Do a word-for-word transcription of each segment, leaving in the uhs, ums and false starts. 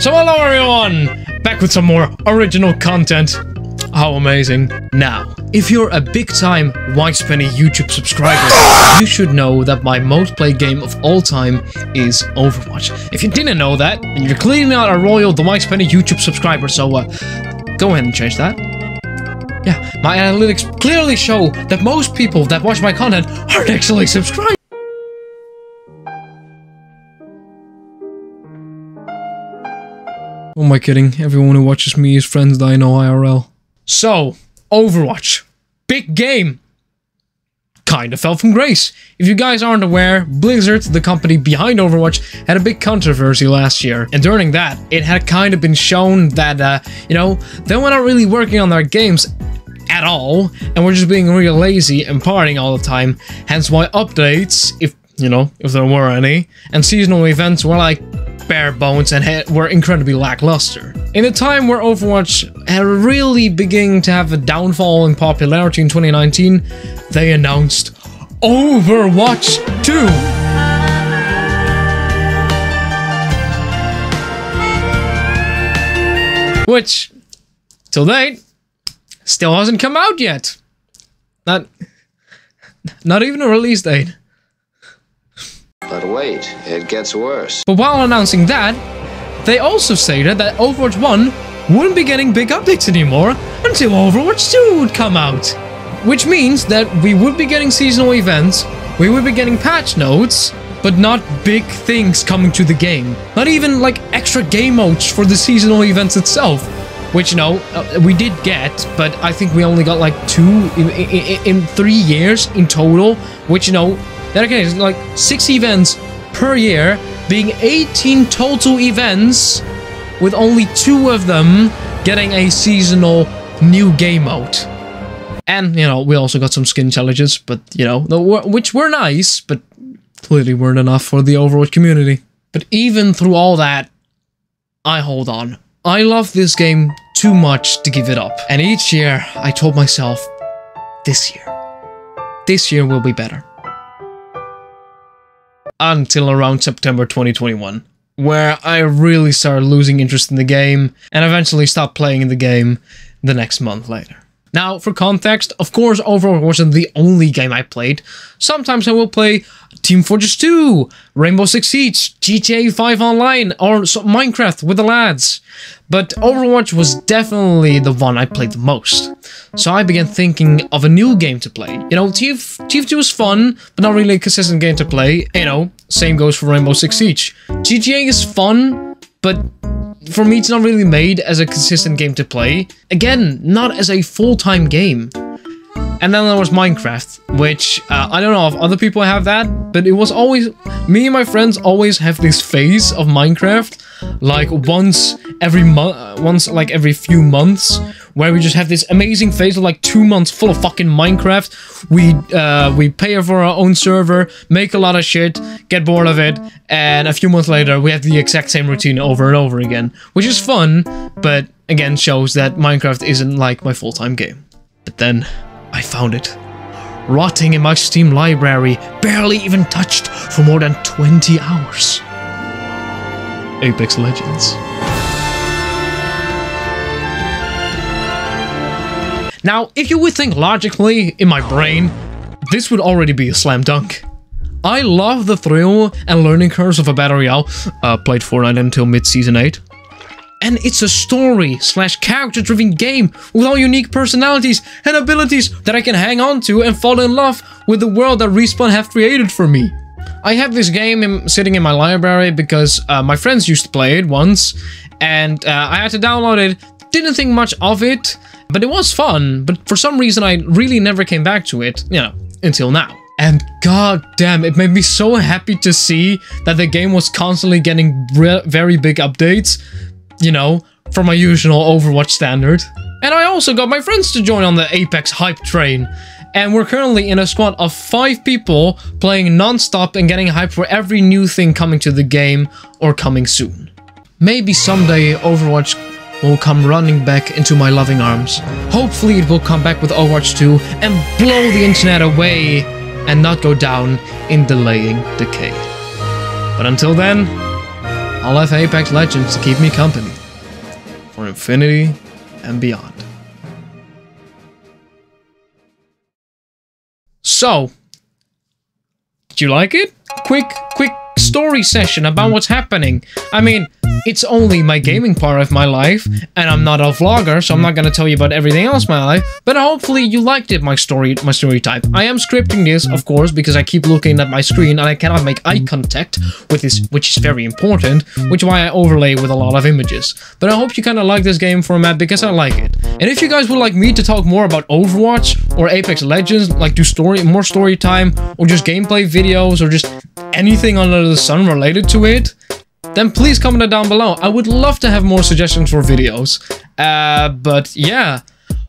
So hello everyone! Back with some more original content. How amazing. Now, if you're a big-time WisePenny YouTube subscriber, you should know that my most played game of all time is Overwatch. If you didn't know that, then you're clearly not a royal the WisePenny YouTube subscriber, so uh, go ahead and change that. Yeah, my analytics clearly show that most people that watch my content aren't actually subscribed. Who am I kidding? Everyone who watches me is friends that I know I R L. So, Overwatch. Big game. Kinda fell from grace. If you guys aren't aware, Blizzard, the company behind Overwatch, had a big controversy last year. And during that, it had kinda been shown that, uh, you know, they were not really working on their games at all, and were just being real lazy and partying all the time. Hence why updates, if, you know, if there were any, and seasonal events were like bare bones and were incredibly lackluster. In a time where Overwatch had really beginning to have a downfall in popularity in twenty nineteen, they announced Overwatch two. Which, till date, still hasn't come out yet. Not, not even a release date. But wait, it gets worse. But while announcing that, they also stated that Overwatch one wouldn't be getting big updates anymore until Overwatch two would come out. Which means that we would be getting seasonal events, we would be getting patch notes, but not big things coming to the game. Not even like extra game modes for the seasonal events itself. Which, you know, uh, we did get, but I think we only got like two in, in, in three years in total, which, you know, that again is like six events per year, being eighteen total events, with only two of them getting a seasonal new game mode. And, you know, we also got some skin challenges, but, you know, which were nice, but clearly weren't enough for the Overwatch community. But even through all that, I hold on. I love this game too much to give it up. And each year, I told myself, this year. This year will be better. Until around September twenty twenty-one, where I really started losing interest in the game and eventually stopped playing the game the next month later. Now, for context, of course, Overwatch wasn't the only game I played. Sometimes I will play Team Fortress two, Rainbow Six Siege, G T A five Online, or so Minecraft with the lads. But Overwatch was definitely the one I played the most. So I began thinking of a new game to play. You know, T F two is fun, but not really a consistent game to play. You know, same goes for Rainbow Six Siege. G T A is fun, but for me, it's not really made as a consistent game to play. Again, not as a full-time game. And then there was Minecraft, which, uh, I don't know if other people have that, but it was always... Me and my friends always have this phase of Minecraft, like once every month, once like every few months, where we just have this amazing phase of like two months full of fucking Minecraft. We, uh, we pay for our own server, make a lot of shit, get bored of it, and a few months later we have the exact same routine over and over again, which is fun, but again shows that Minecraft isn't like my full-time game. But then I found it, rotting in my Steam library, barely even touched for more than twenty hours. Apex Legends. Now, if you would think logically in my brain, this would already be a slam dunk. I love the thrill and learning curves of a battle royale. Uh, played Fortnite until mid-season eight. And it's a story slash character driven game with all unique personalities and abilities that I can hang on to and fall in love with the world that Respawn have created for me. I have this game in, sitting in my library because uh, my friends used to play it once, and uh, I had to download it. Didn't think much of it, but it was fun. But for some reason, I really never came back to it, you know, until now. And god damn, it made me so happy to see that the game was constantly getting very big updates, you know, from my usual Overwatch standard. And I also got my friends to join on the Apex hype train. And we're currently in a squad of five people playing non-stop and getting hyped for every new thing coming to the game or coming soon. Maybe someday Overwatch will come running back into my loving arms. Hopefully it will come back with Overwatch two and blow the internet away and not go down in delaying decay. But until then, I'll have Apex Legends to keep me company for infinity and beyond. So, did you like it? Quick, quick story session about what's happening. I mean, it's only my gaming part of my life, and I'm not a vlogger, so I'm not gonna tell you about everything else in my life, but hopefully you liked it, my story, my story type. I am scripting this, of course, because I keep looking at my screen, and I cannot make eye contact with this, which is very important, which is why I overlay with a lot of images. But I hope you kinda like this game format, because I like it. And if you guys would like me to talk more about Overwatch, or Apex Legends, like do story, more story time, or just gameplay videos, or just anything under the sun related to it, then please comment it down below. I would love to have more suggestions for videos. Uh, but yeah,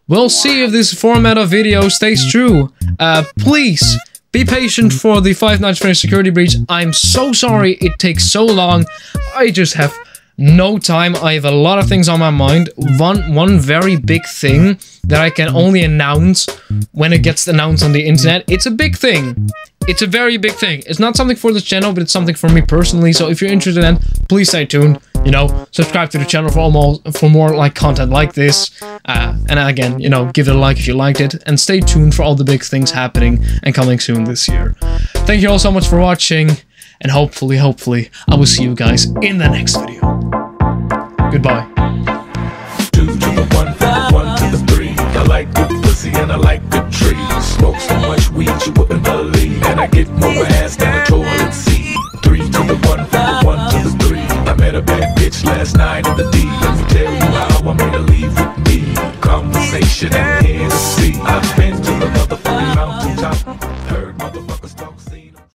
we'll see if this format of video stays true. Uh, please be patient for the Five Nights at Freddy's security breach. I'm so sorry it takes so long. I just have no time. I have a lot of things on my mind. One, one very big thing that I can only announce when it gets announced on the internet. It's a big thing. It's a very big thing. It's not something for this channel, but it's something for me personally. So if you're interested in it, please stay tuned. You know, subscribe to the channel for almost for more like content like this. Uh, and again, you know, give it a like if you liked it, and stay tuned for all the big things happening and coming soon this year. Thank you all so much for watching, and hopefully, hopefully, I will see you guys in the next video. Goodbye. Two to the one, from one to the three. I like good pussy and I like good trees. Smoke so much weed you wouldn't believe. And I get more ass than a toilet seat. Three to the one, from the one to the three. I met a bad bitch last night in the D. Let me tell you how I made her leave with me. Conversation and